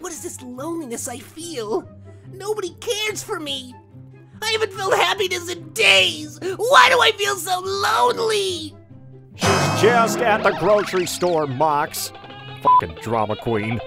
What is this loneliness I feel? Nobody cares for me. I haven't felt happiness in days. Why do I feel so lonely? She's just at the grocery store, Mox. Fucking drama queen.